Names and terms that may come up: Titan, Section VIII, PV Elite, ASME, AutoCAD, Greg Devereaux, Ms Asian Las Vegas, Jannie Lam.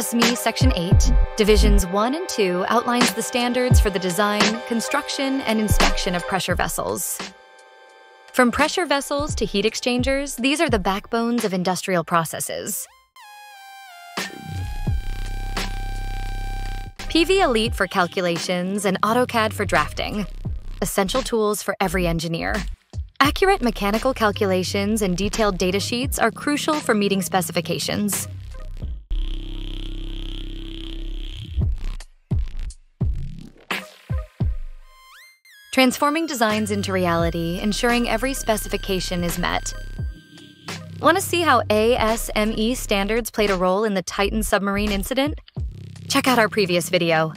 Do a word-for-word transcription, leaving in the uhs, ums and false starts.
A S M E Section eight, Divisions one and two outlines the standards for the design, construction, and inspection of pressure vessels. From pressure vessels to heat exchangers, these are the backbones of industrial processes. P V Elite for calculations and AutoCAD for drafting. Essential tools for every engineer. Accurate mechanical calculations and detailed data sheets are crucial for meeting specifications. Transforming designs into reality, ensuring every specification is met. Want to see how A S M E standards played a role in the Titan submarine incident? Check out our previous video.